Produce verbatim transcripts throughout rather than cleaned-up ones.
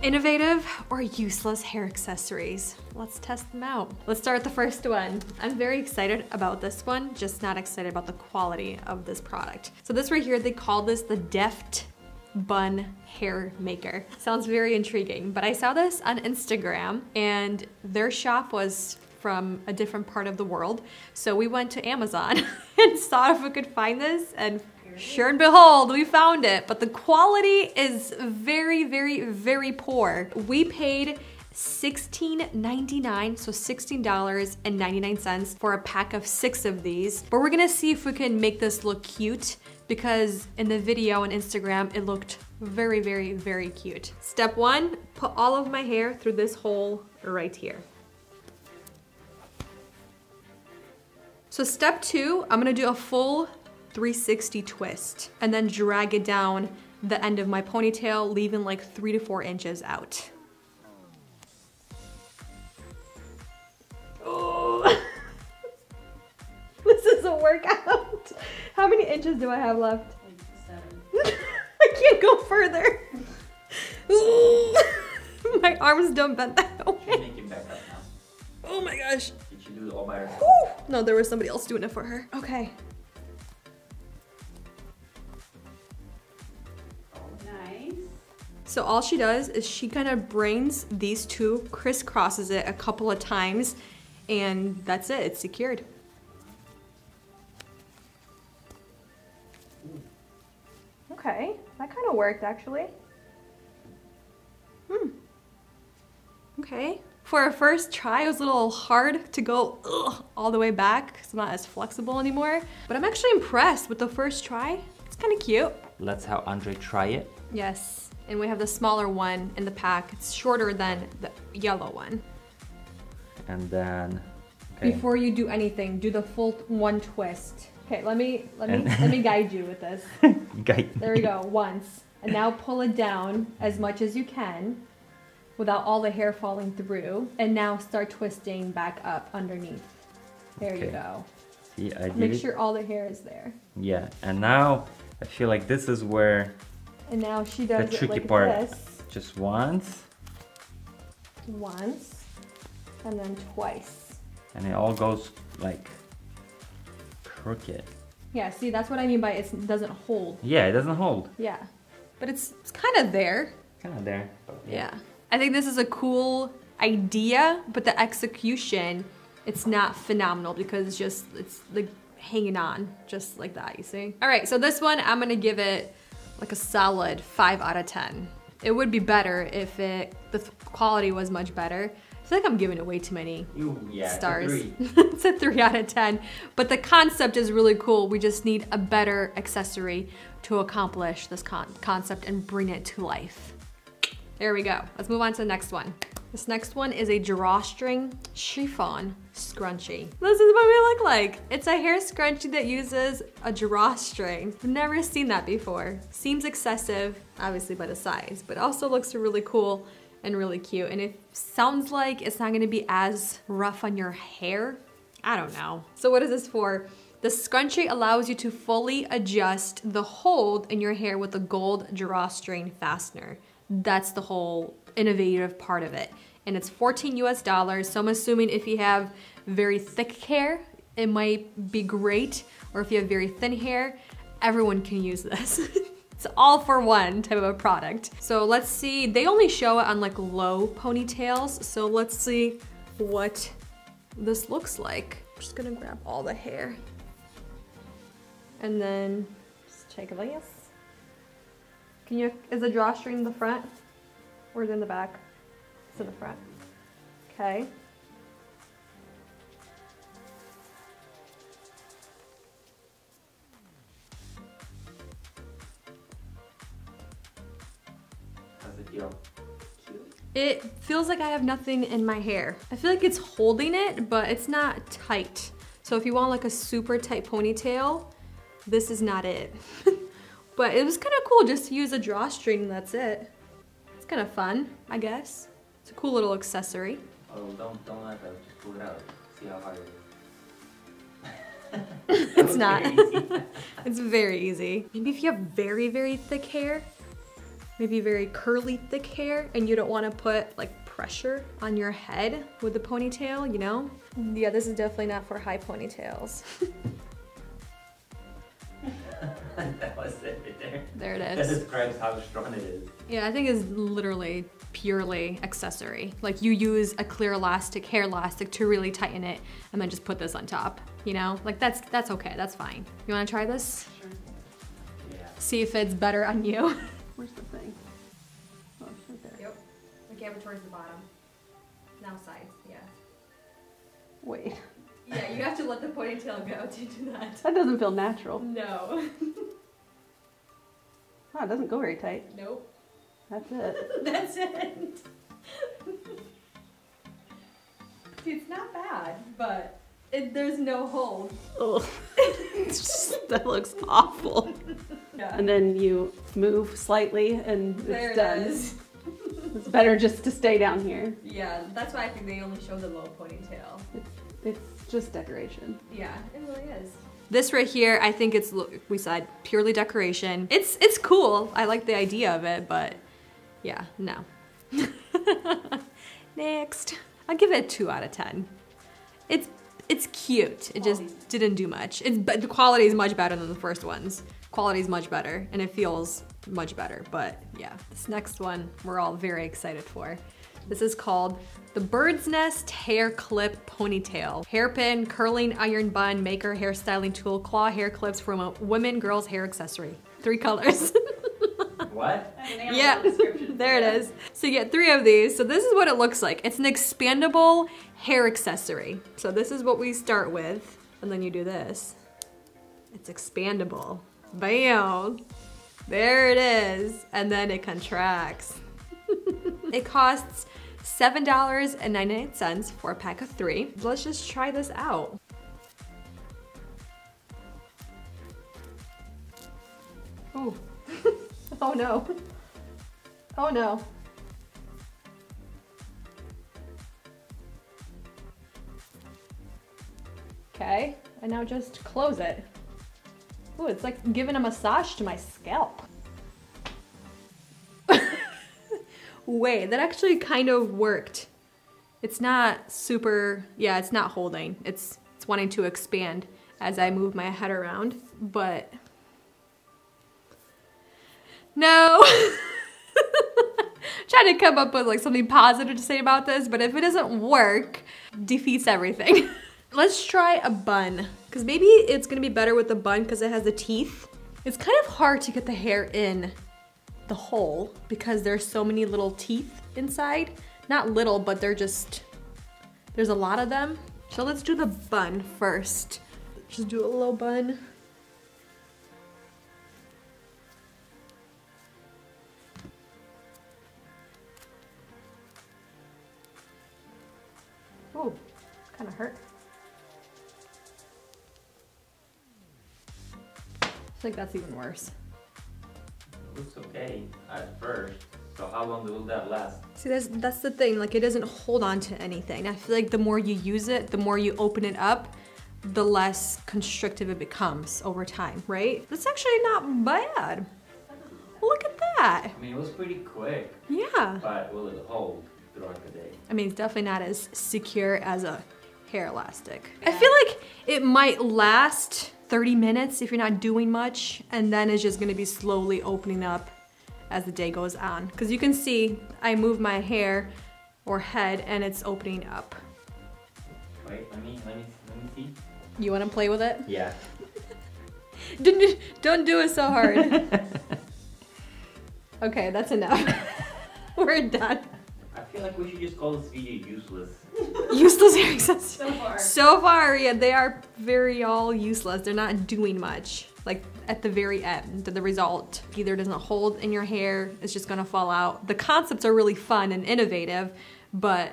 Innovative or useless hair accessories? Let's test them out. Let's start with the first one. I'm very excited about this one, just not excited about the quality of this product. So this right here, they call this the Deft Bun Hair Maker. Sounds very intriguing, but I saw this on Instagram and their shop was from a different part of the world. So we went to Amazon and saw if we could find this, and sure and behold, we found it. But the quality is very, very, very poor. We paid sixteen ninety-nine, so sixteen dollars and ninety-nine cents for a pack of six of these. But we're gonna see if we can make this look cute, because in the video on Instagram, it looked very, very, very cute. Step one, put all of my hair through this hole right here. So step two, I'm gonna do a full three sixty twist and then drag it down the end of my ponytail, leaving like three to four inches out. Oh, this is a workout. How many inches do I have left? Seven. I can't go further. My arms don't bend that way. She's making back up now. Oh my gosh. Did she do it all by herself? Ooh. No, there was somebody else doing it for her. Okay. So all she does is she kind of brings these two, crisscrosses it a couple of times, and that's it, it's secured. Okay, that kind of worked actually. Hmm. Okay. For a first try, it was a little hard to go ugh, all the way back, because I'm not as flexible anymore. But I'm actually impressed with the first try. It's kind of cute. Let's have Andre try it. Yes. And we have the smaller one in the pack. It's shorter than the yellow one. And then okay. Before you do anything, do the full one twist. Okay, let me let me and let me guide you with this. Guide. There we go. Once. And now pull it down as much as you can without all the hair falling through. And now start twisting back up underneath. There okay. you go. See, I did Make it. sure all the hair is there. Yeah, and now I feel like this is where And now she does the tricky it like part. This. Just once. Once. And then twice. And it all goes like crooked. Yeah, see, that's what I mean by it doesn't hold. Yeah, it doesn't hold. Yeah. But it's, it's kind of there. Kind of there. Yeah. yeah. I think this is a cool idea, but the execution, it's not phenomenal because it's just, it's like hanging on just like that, you see? All right, so this one, I'm gonna give it like a solid five out of ten. It would be better if it, the quality was much better. I feel like I'm giving away too many Ooh, yeah, stars. It's a, three. It's a three out of ten. But the concept is really cool. We just need a better accessory to accomplish this con concept and bring it to life. There we go. Let's move on to the next one. This next one is a drawstring chiffon scrunchie. This is what we look like. It's a hair scrunchie that uses a drawstring. I've never seen that before. Seems excessive, obviously by the size, but also looks really cool and really cute. And it sounds like it's not gonna be as rough on your hair. I don't know. So what is this for? The scrunchie allows you to fully adjust the hold in your hair with a gold drawstring fastener. That's the whole innovative part of it. And it's fourteen U S dollars, so I'm assuming if you have very thick hair, it might be great, or if you have very thin hair, everyone can use this. It's all for one type of a product. So let's see, they only show it on like low ponytails, so let's see what this looks like. I'm just gonna grab all the hair. And then, just take a look. Can you, is the drawstring the front? Or is it in the back? It's in the front. Okay. How's it feel? Cute. It feels like I have nothing in my hair. I feel like it's holding it, but it's not tight. So if you want like a super tight ponytail, this is not it. But it was kind of cool just to use a drawstring, that's it. It's kind of fun, I guess. It's a cool little accessory. Oh, don't, don't let that, just pull it out. See how hard it is. It's not. It's very easy. Maybe if you have very, very thick hair, maybe very curly, thick hair and you don't wanna put like pressure on your head with the ponytail, you know? Yeah, this is definitely not for high ponytails. That was it right there. There it is. That describes how strong it is. Yeah, I think it's literally purely accessory. Like you use a clear elastic, hair elastic to really tighten it and then just put this on top, you know? Like that's that's okay, that's fine. You wanna try this? Sure. Yeah. See if it's better on you. Where's the thing? Oh, it's right there. Yep, the camera towards the bottom. Now sides, yeah. Wait. Yeah, you have to let the ponytail go to do that. That doesn't feel natural. No. Wow, it doesn't go very tight. Nope. That's it. That's it. See, it's not bad, but it, there's no hold. Oh, that looks awful. Yeah. And then you move slightly and there it's done. It is. It's better just to stay down here. Yeah, that's why I think they only show the low ponytail. It's It's just decoration. Yeah, it really is. This right here, I think it's, we said, purely decoration. It's it's cool. I like the idea of it, but yeah, no. Next. I'll give it a two out of ten. It's it's cute. It quality. Just didn't do much. It's, but the quality is much better than the first ones. Quality is much better, and it feels much better, but yeah. This next one, we're all very excited for. This is called the Bird's Nest Hair Clip Ponytail. Hairpin, curling, iron bun, maker, hair styling tool, claw hair clips from a women, girls, hair accessory. Three colors. What? Yeah, there it is. So you get three of these. So this is what it looks like. It's an expandable hair accessory. So this is what we start with. And then you do this. It's expandable. Bam. There it is. And then it contracts. It costs seven dollars and ninety-eight cents for a pack of three. Let's just try this out. Oh, oh no. Oh no. Okay, I now just close it. Oh, it's like giving a massage to my scalp. Wait, that actually kind of worked. It's not super, yeah, it's not holding. It's, it's wanting to expand as I move my head around, but no. Trying to come up with like something positive to say about this, but if it doesn't work, defeats everything. Let's try a bun, because maybe it's gonna be better with the bun because it has the teeth. It's kind of hard to get the hair in the hole because there's so many little teeth inside. Not little, but they're just, there's a lot of them. So let's do the bun first. Just do a little bun. Oh, kind of hurt. I think that's even worse. Looks okay at first, so how long will that last? See, that's, that's the thing, like it doesn't hold on to anything. I feel like the more you use it, the more you open it up, the less constrictive it becomes over time, right? That's actually not bad. Look at that. I mean, it was pretty quick. Yeah. But will it hold throughout the day? I mean, it's definitely not as secure as a hair elastic. Yeah. I feel like it might last thirty minutes if you're not doing much, and then it's just gonna be slowly opening up as the day goes on. Because you can see I move my hair or head and it's opening up. Wait, let me, let me, let me see. You wanna play with it? Yeah. don't, don't do it so hard. Okay, that's enough. We're done. I feel like we should just call this video useless. Useless hair accessories. So far. So far, yeah, they are very all useless. They're not doing much. Like at the very end, the result either doesn't hold in your hair, it's just gonna fall out. The concepts are really fun and innovative, but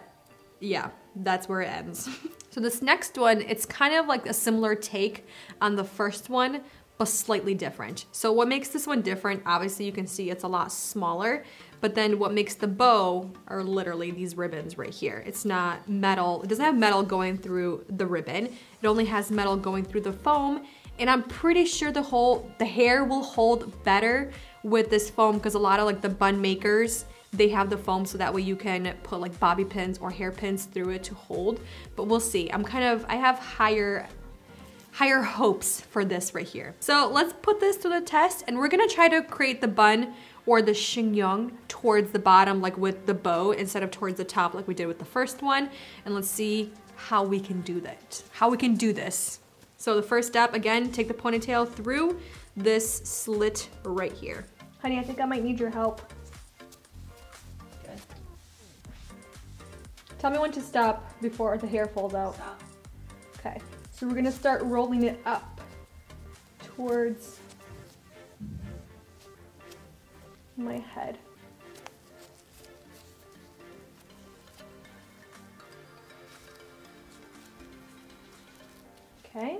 yeah, that's where it ends. So this next one, it's kind of like a similar take on the first one, but slightly different. So what makes this one different, obviously you can see it's a lot smaller, but then what makes the bow are literally these ribbons right here. It's not metal, it doesn't have metal going through the ribbon. It only has metal going through the foam, and I'm pretty sure the whole, the hair will hold better with this foam, because a lot of like the bun makers, they have the foam so that way you can put like bobby pins or hair pins through it to hold. But we'll see. I'm kind of, I have higher higher hopes for this right here. So let's put this to the test, and we're gonna try to create the bun or the shingyong towards the bottom, like with the bow, instead of towards the top like we did with the first one. And let's see how we can do that, how we can do this. So the first step, again, take the ponytail through this slit right here. Honey, I think I might need your help. Good. Tell me when to stop before the hair falls out. Stop. Okay. So we're gonna start rolling it up towards my head. Okay.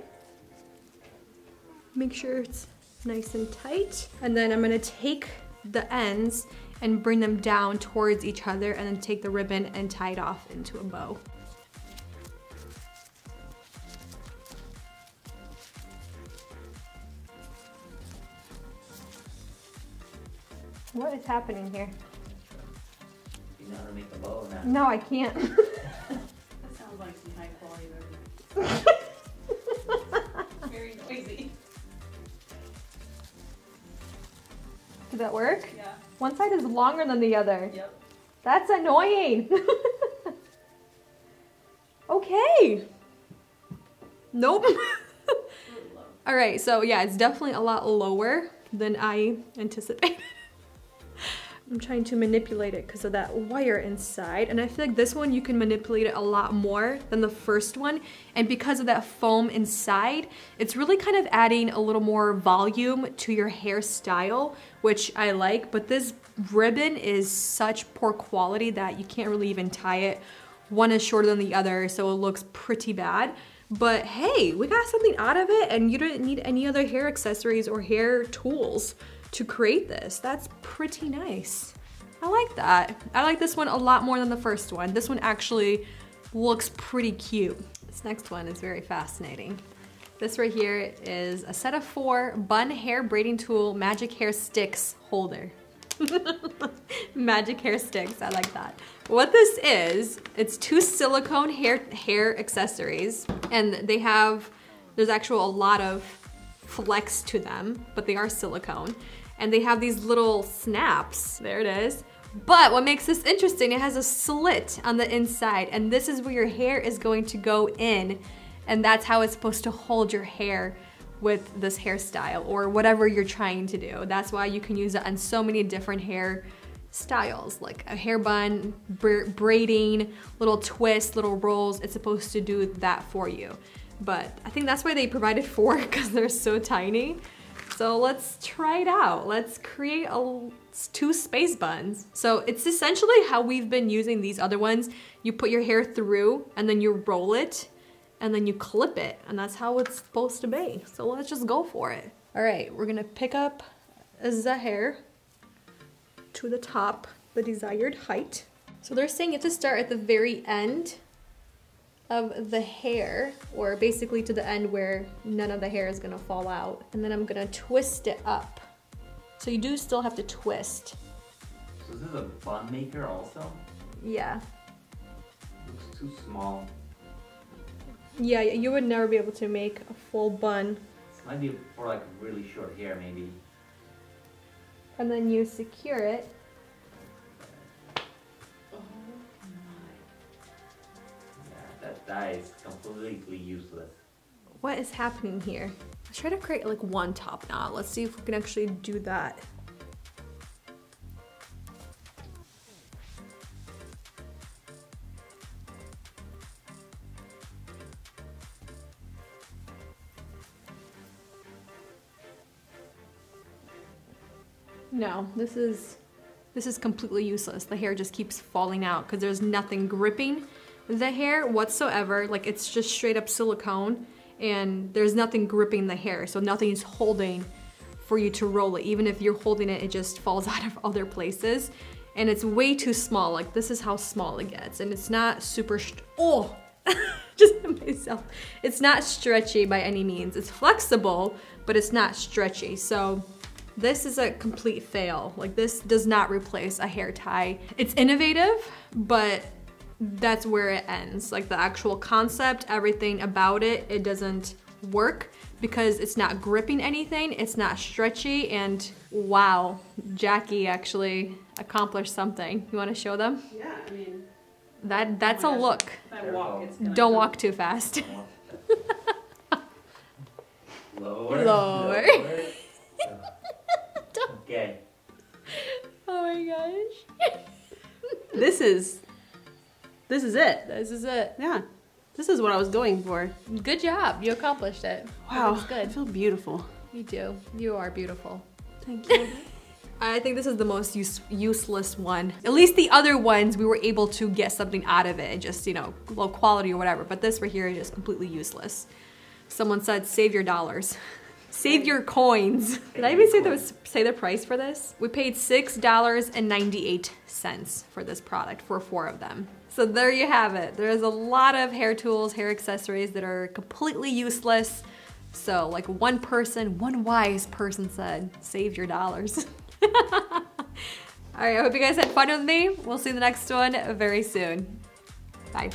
Make sure it's nice and tight. And then I'm gonna take the ends and bring them down towards each other, and then take the ribbon and tie it off into a bow. What is happening here? You know how to make the bow or not? No, I can't. That sounds like some high quality ribbon. Very noisy. Did that work? Yeah. One side is longer than the other. Yep. That's annoying. Okay. Nope. All right, so yeah, it's definitely a lot lower than I anticipated. I'm trying to manipulate it because of that wire inside, and I feel like this one you can manipulate it a lot more than the first one, and because of that foam inside, it's really kind of adding a little more volume to your hairstyle, which I like. But this ribbon is such poor quality that you can't really even tie it. One is shorter than the other, so it looks pretty bad. But hey, we got something out of it, and you didn't need any other hair accessories or hair tools to create this. That's pretty nice. I like that. I like this one a lot more than the first one. This one actually looks pretty cute. This next one is very fascinating. This right here is a set of four Bun Hair Braiding Tool Magic Hair Sticks Holder. Magic hair sticks, I like that. What this is, it's two silicone hair, hair accessories, and they have, there's actually a lot of flex to them, but they are silicone. And they have these little snaps, there it is. But what makes this interesting, it has a slit on the inside, and this is where your hair is going to go in, and that's how it's supposed to hold your hair with this hairstyle or whatever you're trying to do. That's why you can use it on so many different hair styles, like a hair bun, braiding, little twists, little rolls. It's supposed to do that for you. But I think that's why they provided four, because they're so tiny. So let's try it out. Let's create a, two space buns. So it's essentially how we've been using these other ones. You put your hair through, and then you roll it, and then you clip it, and that's how it's supposed to be. So let's just go for it. All right, we're gonna pick up the hair to the top, the desired height. So they're saying you have to start at the very end of the hair, or basically to the end where none of the hair is gonna fall out. And then I'm gonna twist it up. So you do still have to twist. So is this a bun maker also? Yeah. It looks too small. Yeah, you would never be able to make a full bun. This might be for like really short hair maybe. And then you secure it. That is completely useless. What is happening here? Let's try to create like one top knot. Let's see if we can actually do that. No, this is this is completely useless. The hair just keeps falling out because there's nothing gripping the hair whatsoever. Like, it's just straight up silicone, and there's nothing gripping the hair, so nothing is holding for you to roll it. Even if you're holding it, it just falls out of other places, and it's way too small. Like, this is how small it gets, and it's not super st- oh just myself it's not stretchy by any means. It's flexible, but it's not stretchy, so This is a complete fail. Like, this does not replace a hair tie. It's innovative, but that's where it ends. Like, the actual concept, everything about it, it doesn't work because it's not gripping anything, it's not stretchy, and wow, Jackie actually accomplished something. You wanna show them? Yeah, I mean. That, that's a look. I walk, it's gonna Don't come. walk too fast. Lower. Lower. Lower. Okay. Oh my gosh. This is, this is it. This is it. Yeah. This is what I was going for. Good job. You accomplished it. Wow. That's good. I feel beautiful. You do. You are beautiful. Thank you. I think this is the most use useless one. At least the other ones, we were able to get something out of it and just, you know, low quality or whatever. But this right here is just completely useless. Someone said, save your dollars. Save your coins. Did I even say the, say the price for this? We paid six dollars and ninety-eight cents for this product for four of them. So there you have it. There's a lot of hair tools, hair accessories that are completely useless. So like one person, one wise person said, save your dollars. All right, I hope you guys had fun with me. We'll see you in the next one very soon. Bye.